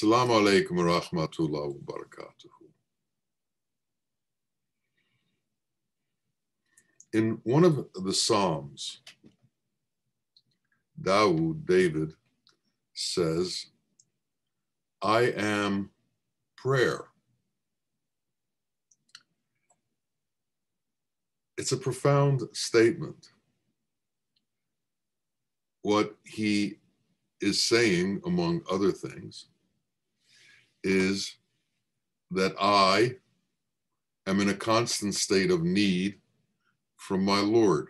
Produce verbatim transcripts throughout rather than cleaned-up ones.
Assalamu alaikum wa rahmatullahi wa barakatuh. In one of the Psalms, Dawood, David, says, I am prayer. It's a profound statement. What he is saying, among other things, is that I am in a constant state of need from my Lord.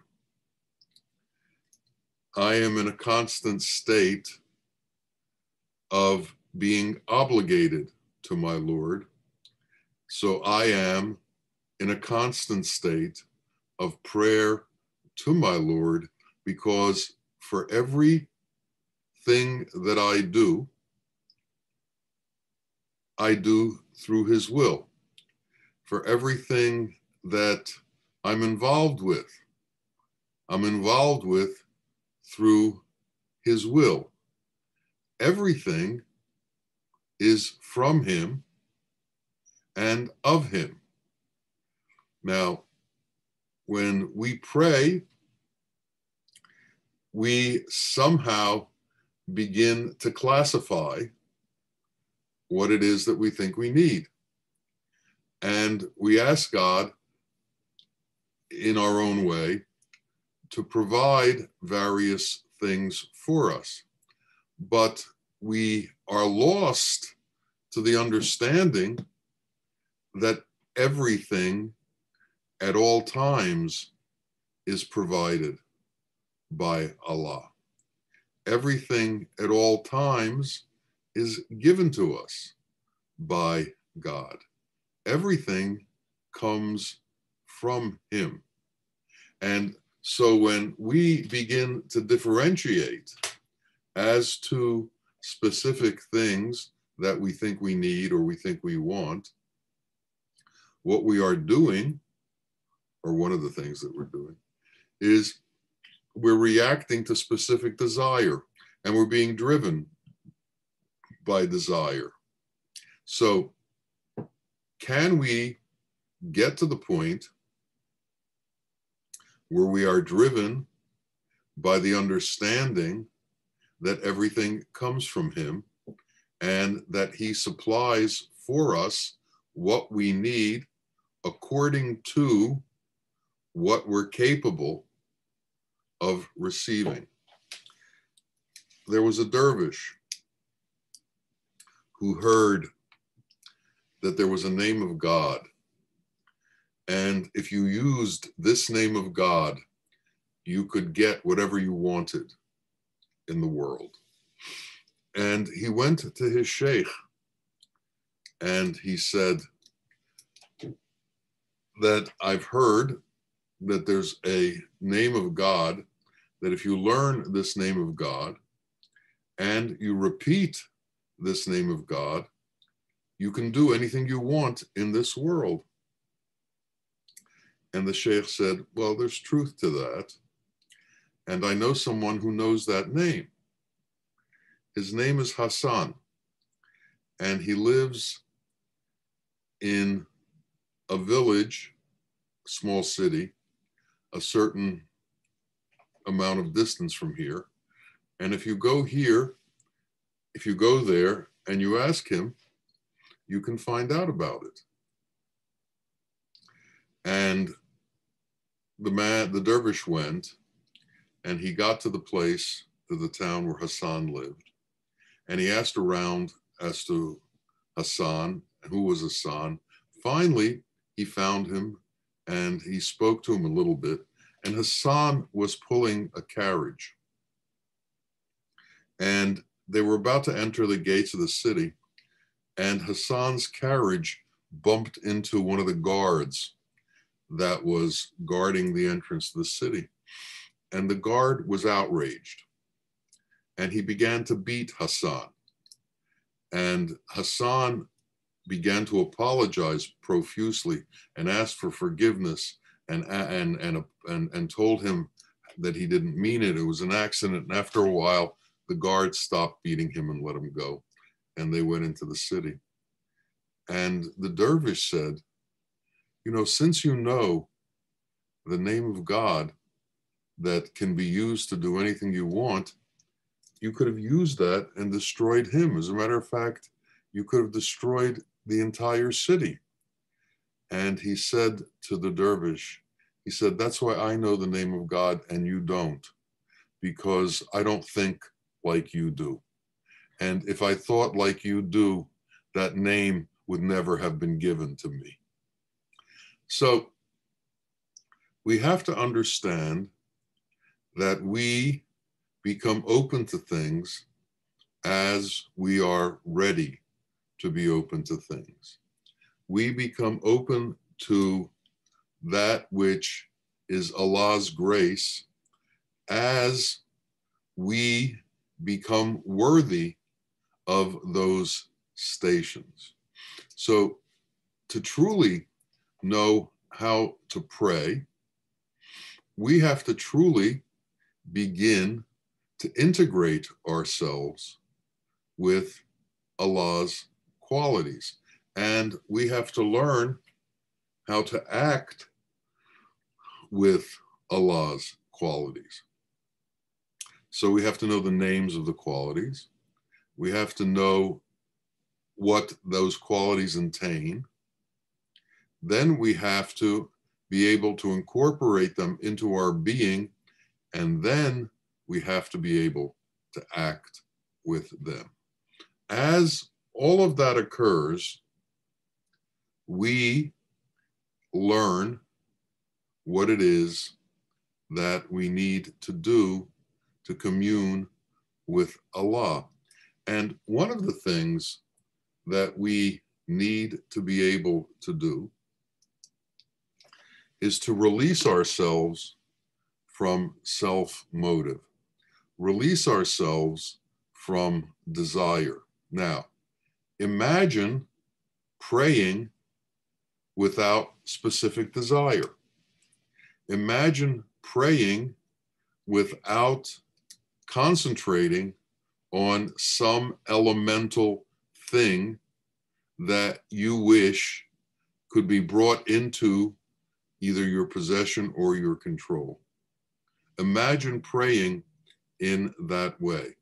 I am in a constant state of being obligated to my Lord. So I am in a constant state of prayer to my Lord, because for every thing that I do, I do through his will. For everything that I'm involved with, I'm involved with through his will. Everything is from him and of him. Now, when we pray, we somehow begin to classify what it is that we think we need. And we ask God, in our own way, to provide various things for us. But we are lost to the understanding that everything at all times is provided by Allah. Everything at all times is given to us by God. Everything comes from him. And so when we begin to differentiate as to specific things that we think we need or we think we want, what we are doing, or one of the things that we're doing, is we're reacting to specific desire, and we're being driven by desire. So can we get to the point where we are driven by the understanding that everything comes from him and that he supplies for us what we need according to what we're capable of receiving? There was a dervish who heard that there was a name of God, and if you used this name of God, you could get whatever you wanted in the world. And he went to his sheikh and he said that I've heard that there's a name of God, that if you learn this name of God and you repeat this name of God, you can do anything you want in this world. And the sheikh said, well, there's truth to that. And I know someone who knows that name. His name is Hassan. And he lives in a village, small city, a certain amount of distance from here. And if you go here, if you go there and you ask him, you can find out about it. And the man, the dervish went, and he got to the place, to the town where Hassan lived. And he asked around as to Hassan, who was Hassan. Finally, he found him, and he spoke to him a little bit. And Hassan was pulling a carriage. And they were about to enter the gates of the city, and Hassan's carriage bumped into one of the guards that was guarding the entrance to the city. And the guard was outraged. And he began to beat Hassan. And Hassan began to apologize profusely and asked for forgiveness and, and, and, and, and told him that he didn't mean it. It was an accident. And after a while, the guard stopped beating him and let him go. and they went into the city. And the dervish said, you know, since you know the name of God that can be used to do anything you want, you could have used that and destroyed him. As a matter of fact, you could have destroyed the entire city. And he said to the dervish, he said, that's why I know the name of God and you don't, because I don't think like you do. And if I thought like you do, that name would never have been given to me. So we have to understand that we become open to things as we are ready to be open to things. We become open to that which is Allah's grace as we become worthy of those stations. So to truly know how to pray, we have to truly begin to integrate ourselves with Allah's qualities. And we have to learn how to act with Allah's qualities. So we have to know the names of the qualities. We have to know what those qualities contain. Then we have to be able to incorporate them into our being, and then we have to be able to act with them. As all of that occurs, we learn what it is that we need to do to commune with Allah. And one of the things that we need to be able to do is to release ourselves from self-motive, release ourselves from desire. Now, imagine praying without specific desire. Imagine praying without concentrating on some elemental thing that you wish could be brought into either your possession or your control. Imagine praying in that way.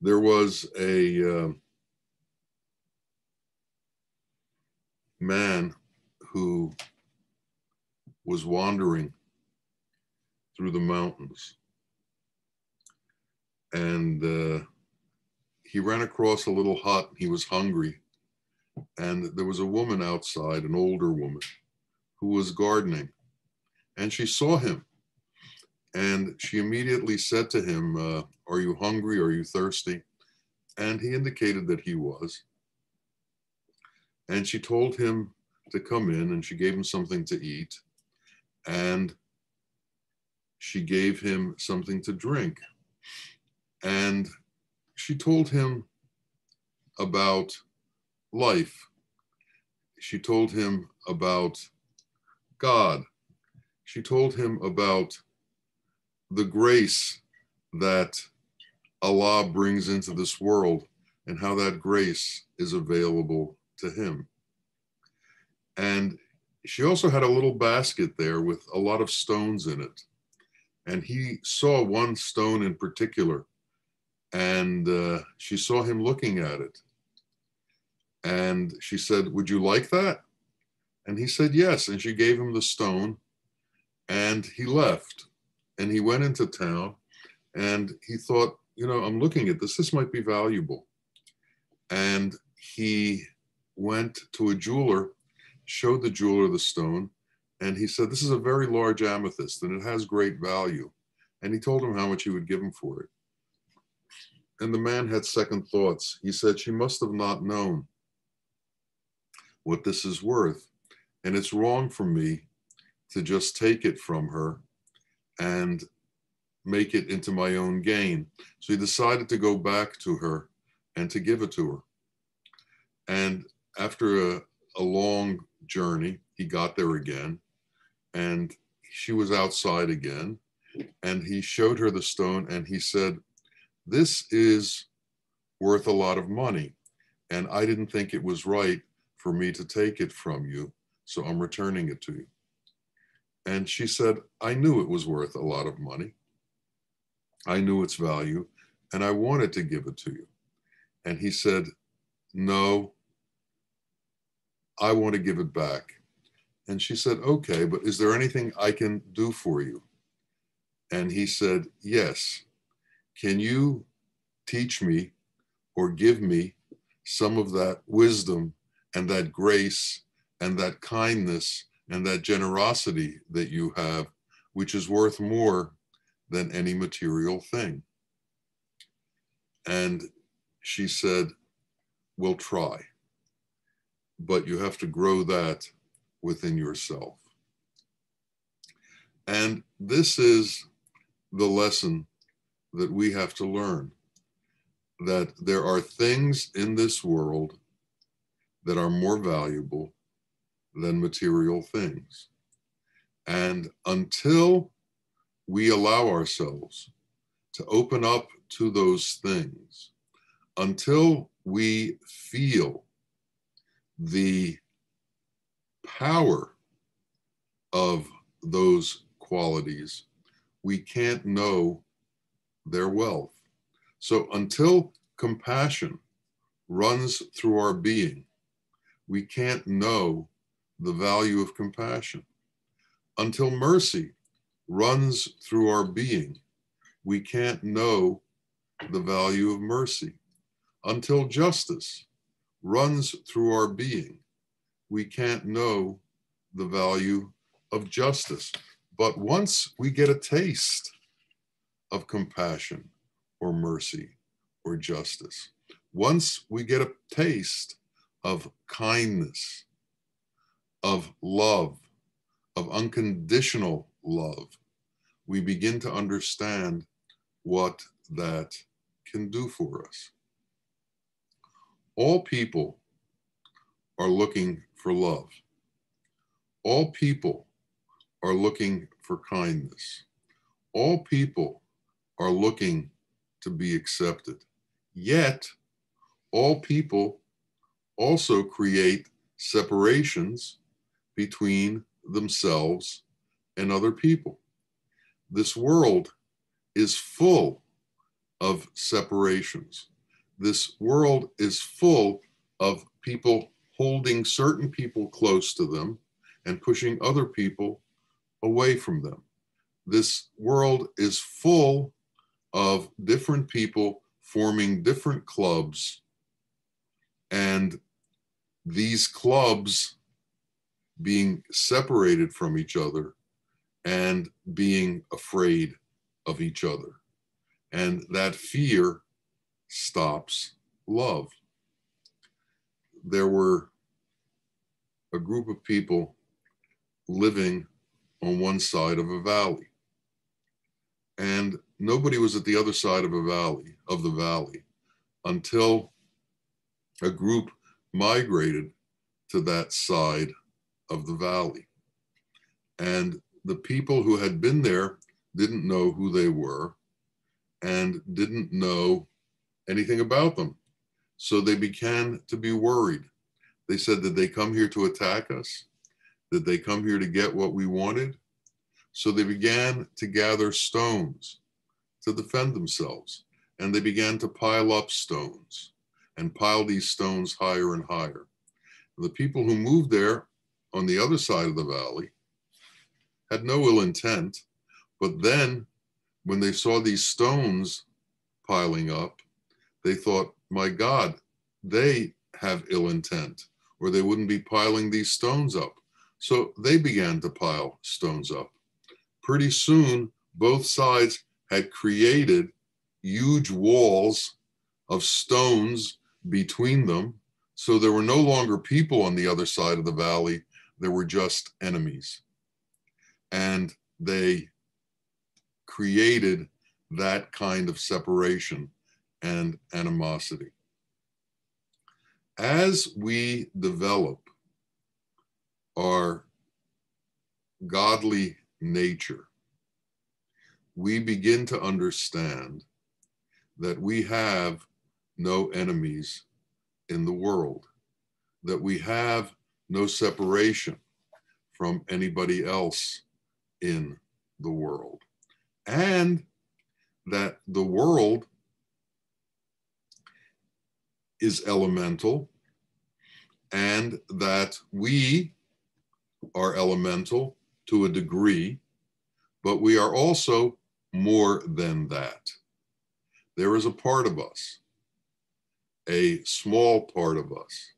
There was a uh, man who was wandering through the mountains, and uh, he ran across a little hut. He was hungry, and there was a woman outside, an older woman, who was gardening, and she saw him, and she immediately said to him, uh, are you hungry? Are you thirsty? And he indicated that he was. And she told him to come in, and she gave him something to eat, and she gave him something to drink. And she told him about life. She told him about God. She told him about the grace that Allah brings into this world and how that grace is available to him. And she also had a little basket there with a lot of stones in it. And he saw one stone in particular, and uh, she saw him looking at it. And she said, would you like that? And he said, yes. And she gave him the stone, and he left. And he went into town, and he thought, you know, I'm looking at this, this might be valuable. And he went to a jeweler, showed the jeweler the stone, and he said, this is a very large amethyst, and it has great value. And he told him how much he would give him for it. And the man had second thoughts. He said, she must have not known what this is worth, and it's wrong for me to just take it from her and make it into my own gain. So he decided to go back to her and to give it to her. And after a, a long journey, he got there again, and she was outside again, and he showed her the stone, and he said, this is worth a lot of money. And I didn't think it was right for me to take it from you, so I'm returning it to you. And she said, I knew it was worth a lot of money. I knew its value, and I wanted to give it to you. And he said, no, I want to give it back. And she said, okay, but is there anything I can do for you? And he said, yes. Can you teach me or give me some of that wisdom and that grace and that kindness and that generosity that you have, which is worth more than any material thing? And she said, we'll try, but you have to grow that within yourself. And this is the lesson that we have to learn, that there are things in this world that are more valuable than material things. And until we allow ourselves to open up to those things, until we feel the power of those qualities, we can't know their wealth. So until compassion runs through our being, we can't know the value of compassion. Until mercy runs through our being, we can't know the value of mercy. Until justice runs through our being, we can't know the value of justice. But once we get a taste of compassion or mercy or justice, once we get a taste of kindness, of love, of unconditional love, we begin to understand what that can do for us. All people are looking for love. All people are looking for kindness. All people are looking to be accepted. Yet, all people also create separations between themselves and other people. This world is full of separations. This world is full of people holding certain people close to them and pushing other people away from them. This world is full of different people forming different clubs, and these clubs being separated from each other and being afraid of each other. And that fear stops love. There were a group of people living on one side of a valley, and nobody was at the other side of a valley, of the valley, until a group migrated to that side of the valley. And the people who had been there didn't know who they were and didn't know anything about them. So they began to be worried. They said, did they come here to attack us? Did they come here to get what we wanted? So they began to gather stones to defend themselves. And they began to pile up stones and pile these stones higher and higher. And the people who moved there on the other side of the valley had no ill intent. But then when they saw these stones piling up, they thought, my God, they have ill intent, or they wouldn't be piling these stones up. So they began to pile stones up. Pretty soon, both sides had created huge walls of stones between them. So there were no longer people on the other side of the valley. There were just enemies. And they created that kind of separation and animosity. As we develop our godly nature, we begin to understand that we have no enemies in the world, that we have no separation from anybody else in the world, and that the world is elemental, and that we are elemental to a degree, but we are also more than that. There is a part of us, a small part of us,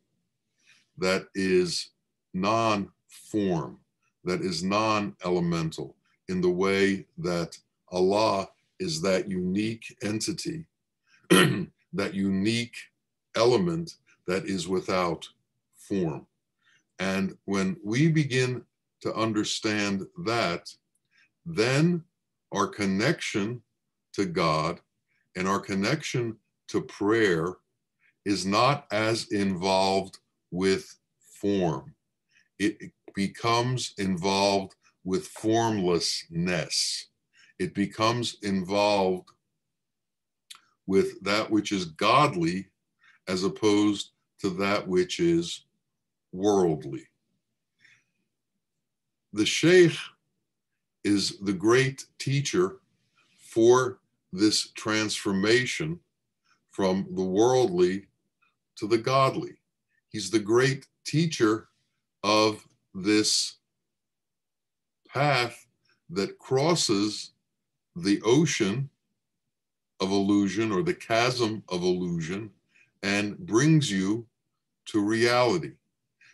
that is non-form, that is non-elemental, in the way that Allah is that unique entity, that unique element that is without form. And when we begin to understand that, then our connection to God and our connection to prayer is not as involved with form. It becomes involved with formlessness. It becomes involved with that which is godly as opposed to that which is worldly. The Sheikh is the great teacher for this transformation from the worldly to the godly. He's the great teacher of this path that crosses the ocean of illusion, or the chasm of illusion, and brings you to reality.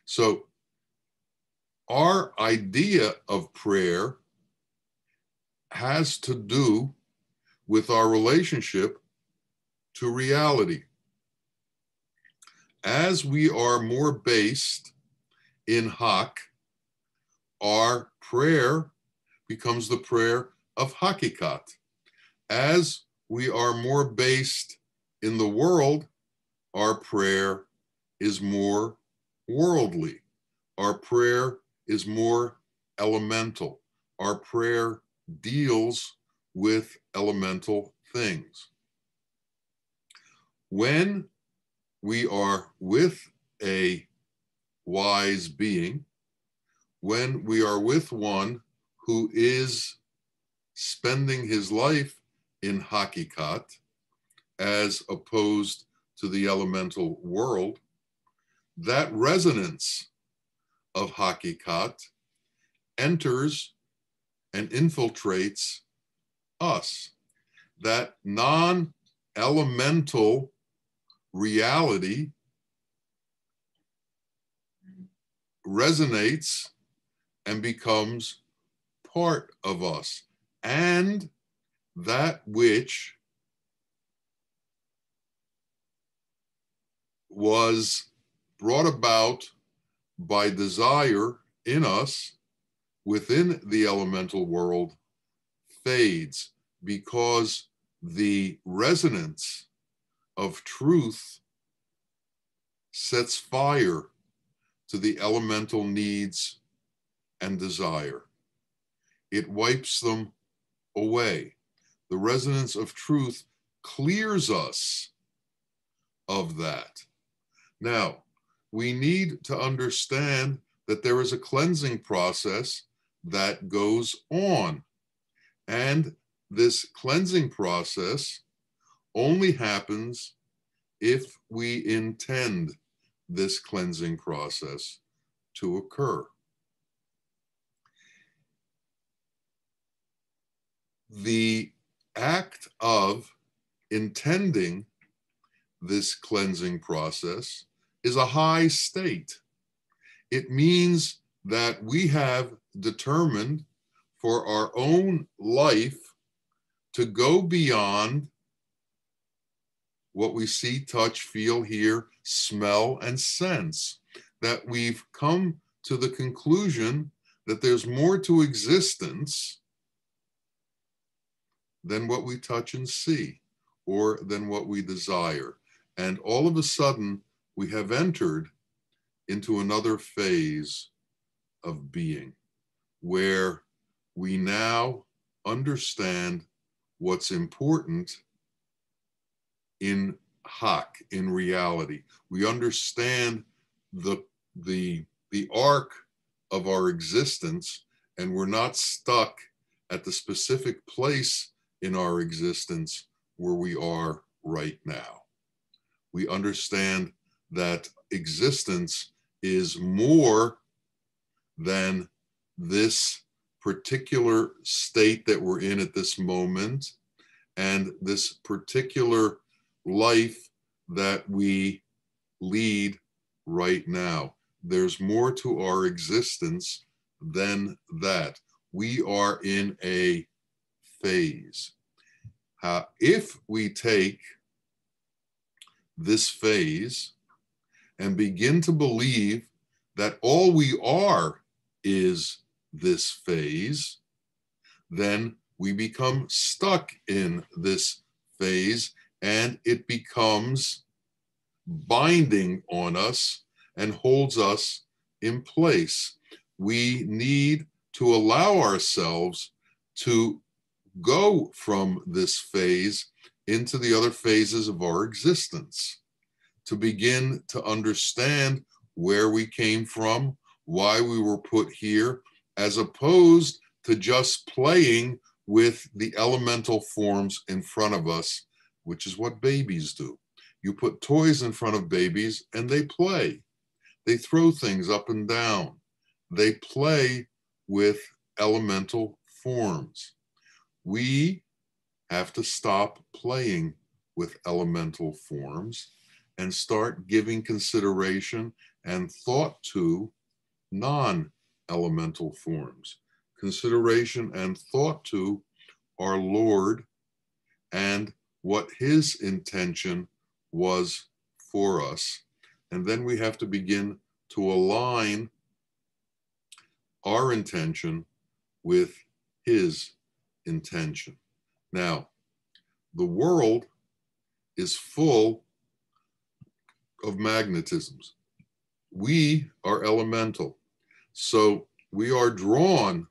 So our idea of prayer has to do with our relationship to reality. As we are more based in Haq, our prayer becomes the prayer of Haqiqat. As we are more based in the world, our prayer is more worldly. Our prayer is more elemental. Our prayer deals with elemental things. When we are with a wise being, when we are with one who is spending his life in Haqiqat, as opposed to the elemental world, that resonance of Haqiqat enters and infiltrates us. That non-elemental reality resonates and becomes part of us. And that which was brought about by desire in us within the elemental world fades, because the resonance of truth sets fire to the elemental needs and desire. It wipes them away. The resonance of truth clears us of that. Now, we need to understand that there is a cleansing process that goes on. And this cleansing process only happens if we intend this cleansing process to occur. The act of intending this cleansing process is a high state. It means that we have determined for our own life to go beyond what we see, touch, feel, hear, smell, and sense. That we've come to the conclusion that there's more to existence than what we touch and see, or than what we desire. And all of a sudden, we have entered into another phase of being, where we now understand what's important in haq in reality. We understand the, the, the arc of our existence, and we're not stuck at the specific place in our existence where we are right now. We understand that existence is more than this particular state that we're in at this moment, and this particular life that we lead right now. There's more to our existence than that. We are in a phase. Uh, if we take this phase and begin to believe that all we are is this phase, then we become stuck in this phase, and it becomes binding on us and holds us in place. We need to allow ourselves to go from this phase into the other phases of our existence, to begin to understand where we came from, why we were put here, as opposed to just playing with the elemental forms in front of us, which is what babies do. You put toys in front of babies and they play. They throw things up and down. They play with elemental forms. We have to stop playing with elemental forms and start giving consideration and thought to non-elemental forms. Consideration and thought to our Lord and what his intention was for us. And then we have to begin to align our intention with his intention. Now, the world is full of magnetisms. We are elemental. So we are drawn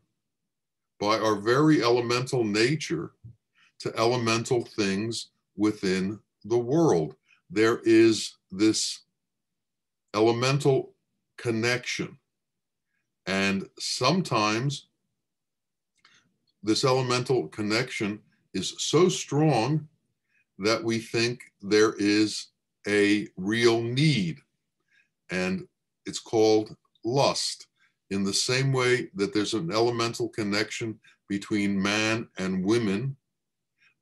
by our very elemental nature to elemental things within the world. There is this elemental connection. And sometimes this elemental connection is so strong that we think there is a real need. And it's called lust. In the same way that there's an elemental connection between man and women,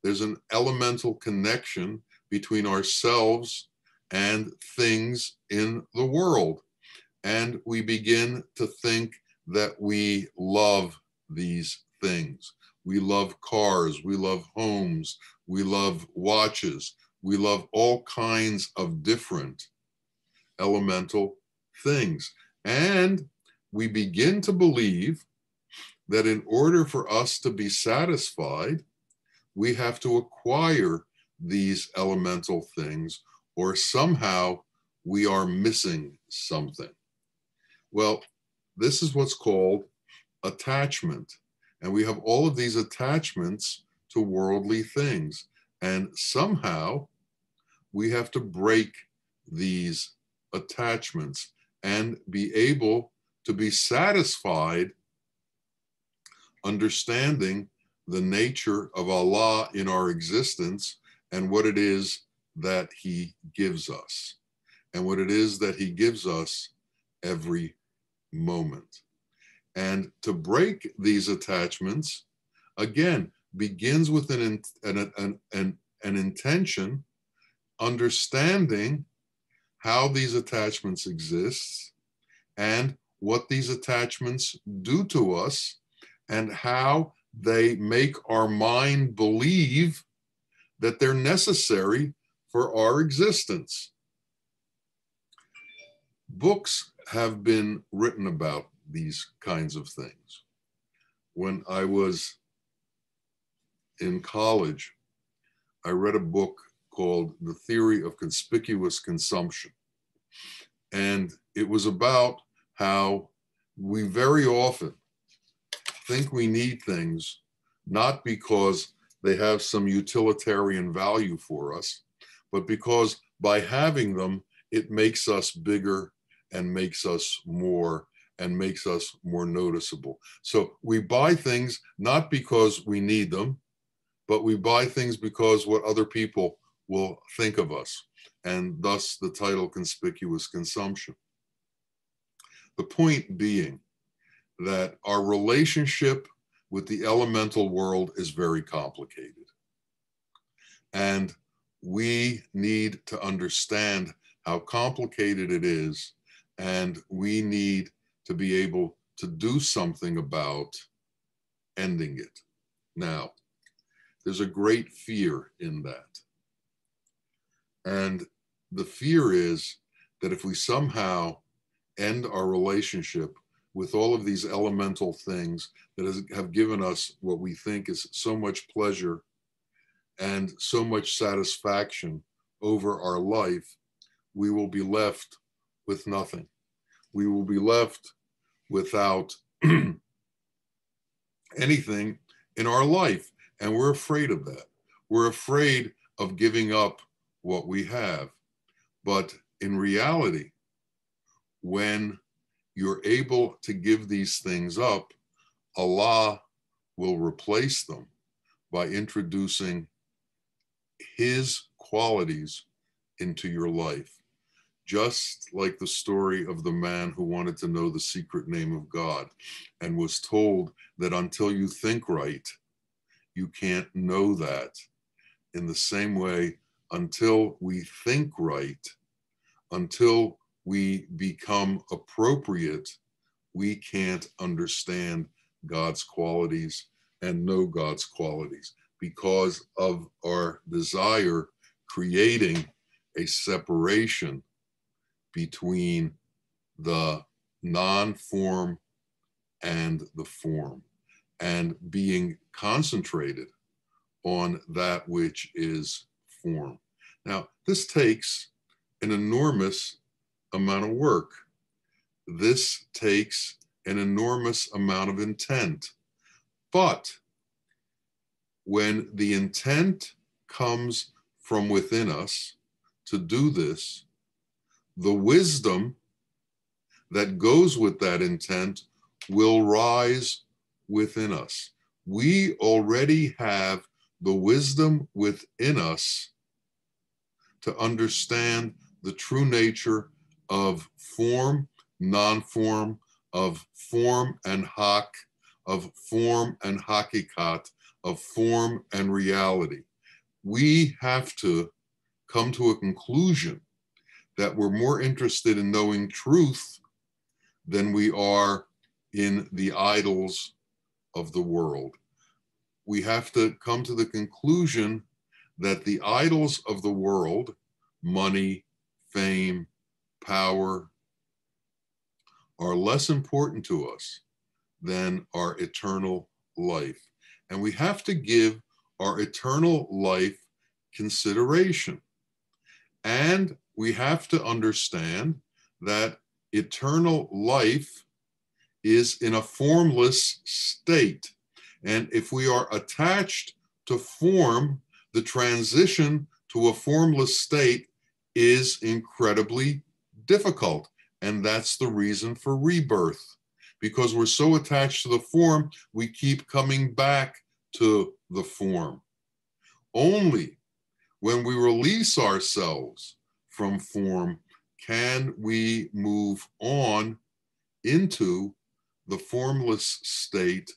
there's an elemental connection between ourselves and things in the world. And we begin to think that we love these things. We love cars, we love homes, we love watches, we love all kinds of different elemental things. And we begin to believe that in order for us to be satisfied, we have to acquire these elemental things, or somehow we are missing something. Well, this is what's called attachment. And we have all of these attachments to worldly things. And somehow we have to break these attachments and be able to be satisfied, understanding the nature of Allah in our existence and what it is that he gives us, and what it is that he gives us every moment. And to break these attachments, again, begins with an, an, an, an, an intention, understanding how these attachments exist and what these attachments do to us and how they make our mind believe that they're necessary for our existence. Books have been written about these kinds of things. When I was in college, I read a book called The Theory of Conspicuous Consumption. And it was about how we very often think we need things, not because they have some utilitarian value for us, but because by having them, it makes us bigger and makes us more and makes us more noticeable. So we buy things not because we need them, but we buy things because what other people will think of us, and thus the title Conspicuous Consumption. The point being that our relationship with the elemental world is very complicated, and we need to understand how complicated it is, and we need to be able to do something about ending it. Now, there's a great fear in that. And the fear is that if we somehow end our relationship with all of these elemental things that has, have given us what we think is so much pleasure and so much satisfaction over our life, we will be left with nothing. We will be left without anything in our life. And we're afraid of that. We're afraid of giving up what we have. But in reality, when you're able to give these things up, Allah will replace them by introducing His qualities into your life. Just like the story of the man who wanted to know the secret name of God and was told that until you think right, you can't know that. In the same way, until we think right, until we become appropriate, we can't understand God's qualities and know God's qualities because of our desire creating a separation between the non-form and the form, and being concentrated on that which is form. Now, this takes an enormous amount of work. This takes an enormous amount of intent. But when the intent comes from within us to do this, the wisdom that goes with that intent will rise within us. We already have the wisdom within us to understand the true nature of form, non-form, of form and haq, of form and haqiqat, of form and reality. We have to come to a conclusion that we're more interested in knowing truth than we are in the idols of the world. We have to come to the conclusion that the idols of the world, money, fame, power, are less important to us than our eternal life. And we have to give our eternal life consideration. And we have to understand that eternal life is in a formless state. And if we are attached to form, the transition to a formless state is incredibly difficult. And that's the reason for rebirth. Because we're so attached to the form, we keep coming back to the form. Only when we release ourselves from form can we move on into the formless state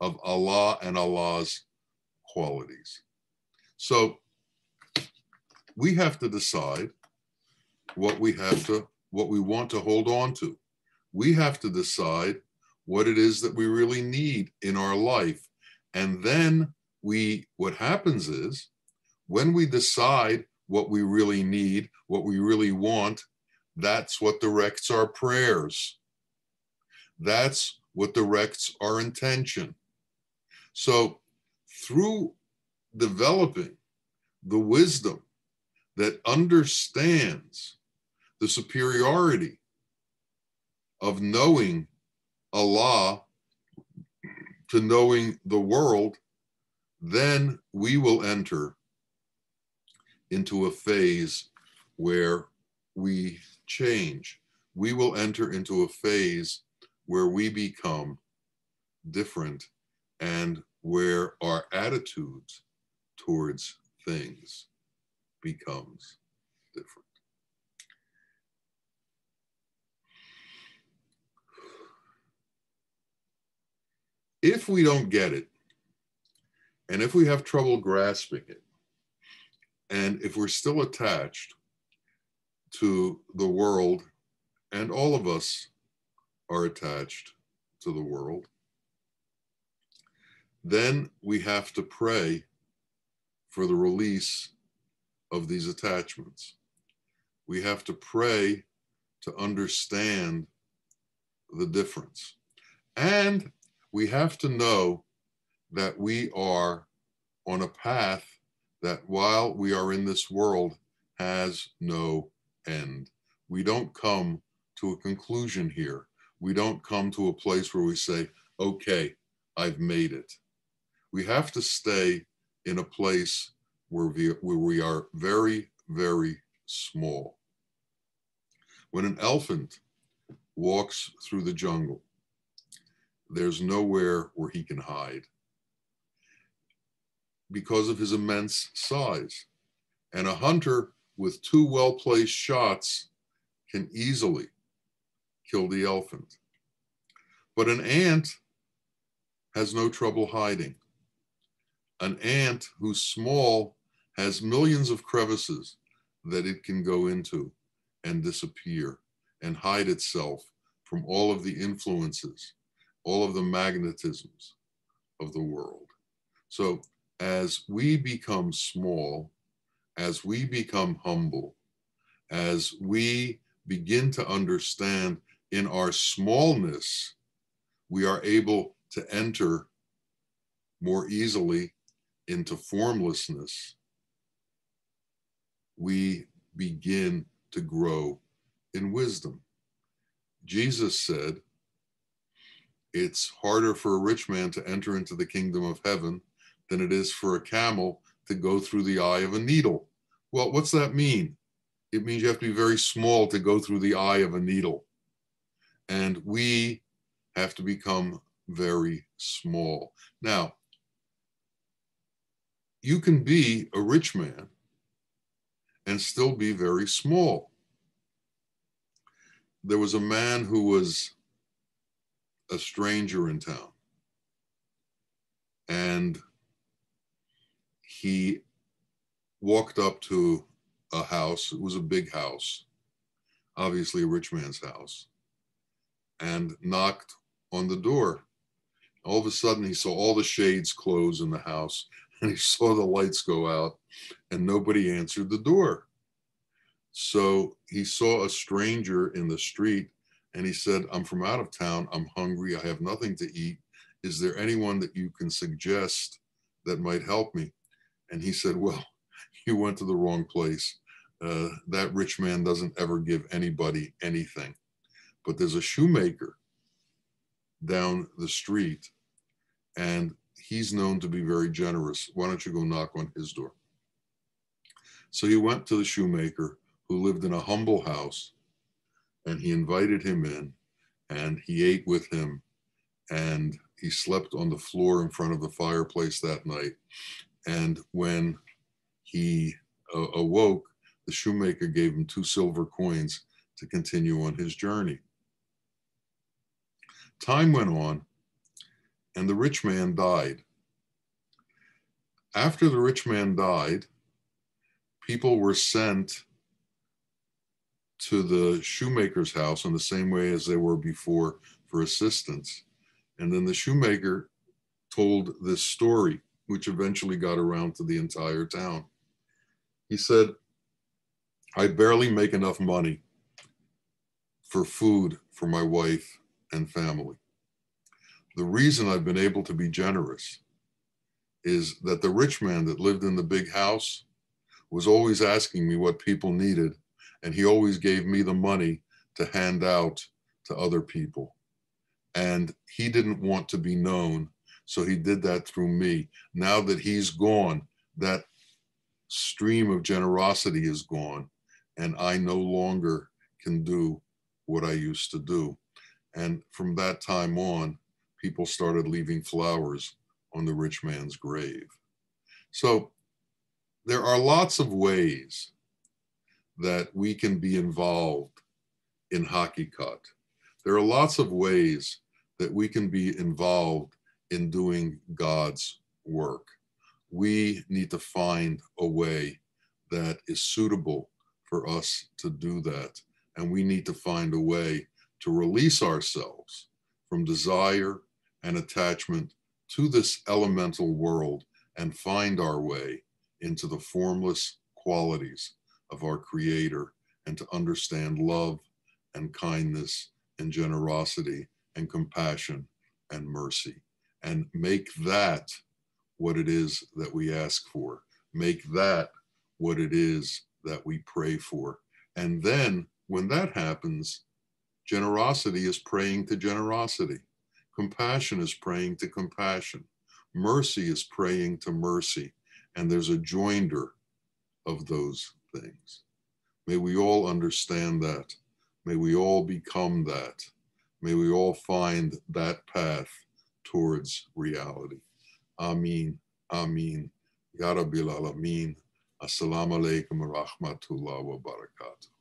of Allah and Allah's qualities. So we have to decide what we have to, what we want to hold on to. We have to decide what it is that we really need in our life. And then we, what happens is, when we decide what we really need, what we really want, that's what directs our prayers. That's what directs our intention. So through developing the wisdom that understands the superiority of knowing Allah to knowing the world, then we will enter into a phase where we change. We will enter into a phase where we become different and where our attitudes towards things becomes different. If we don't get it, and if we have trouble grasping it, and if we're still attached to the world, and all of us are attached to the world, then we have to pray for the release of these attachments. We have to pray to understand the difference. And we have to know that we are on a path that while we are in this world has no end. We don't come to a conclusion here. We don't come to a place where we say, okay, I've made it. We have to stay in a place where we, where we are very, very small. When an elephant walks through the jungle, there's nowhere where he can hide because of his immense size. And a hunter with two well-placed shots can easily kill the elephant. But an ant has no trouble hiding. An ant who's small has millions of crevices that it can go into and disappear and hide itself from all of the influences, all of the magnetisms of the world. So as we become small, as we become humble, as we begin to understand in our smallness, we are able to enter more easily into formlessness. We begin to grow in wisdom. Jesus said, it's harder for a rich man to enter into the kingdom of heaven than it is for a camel to go through the eye of a needle. Well, what's that mean? It means you have to be very small to go through the eye of a needle. And we have to become very small. Now, you can be a rich man and still be very small. There was a man who was a stranger in town, and he walked up to a house. It was a big house, obviously a rich man's house, and knocked on the door. All of a sudden, he saw all the shades close in the house, and he saw the lights go out, and nobody answered the door. So he saw a stranger in the street, and he said, I'm from out of town, I'm hungry, I have nothing to eat. Is there anyone that you can suggest that might help me? And he said, well, you went to the wrong place. Uh, that rich man doesn't ever give anybody anything. But there's a shoemaker down the street, and he's known to be very generous. Why don't you go knock on his door? So he went to the shoemaker, who lived in a humble house, and he invited him in, and he ate with him, and he slept on the floor in front of the fireplace that night. And when he uh, awoke, the shoemaker gave him two silver coins to continue on his journey. Time went on, and the rich man died. After the rich man died, people were sent to the shoemaker's house in the same way as they were before for assistance. And then the shoemaker told this story, which eventually got around to the entire town. He said, I barely make enough money for food for my wife and family. The reason I've been able to be generous is that the rich man that lived in the big house was always asking me what people needed, and he always gave me the money to hand out to other people. And he didn't want to be known, so he did that through me. Now that he's gone, that stream of generosity is gone, and I no longer can do what I used to do. And from that time on, people started leaving flowers on the rich man's grave. So there are lots of ways that we can be involved in Haqiqat. There are lots of ways that we can be involved in doing God's work. We need to find a way that is suitable for us to do that. And we need to find a way to release ourselves from desire and attachment to this elemental world and find our way into the formless qualities of our Creator, and to understand love and kindness and generosity and compassion and mercy, and make that what it is that we ask for, make that what it is that we pray for. And then when that happens, generosity is praying to generosity. Compassion is praying to compassion. Mercy is praying to mercy. And there's a joinder of those things. May we all understand that. May we all become that. May we all find that path towards reality. Ameen, Ameen, Ya Rabbil Alameen. Assalamu alaikum wa rahmatullahi wa barakatuh.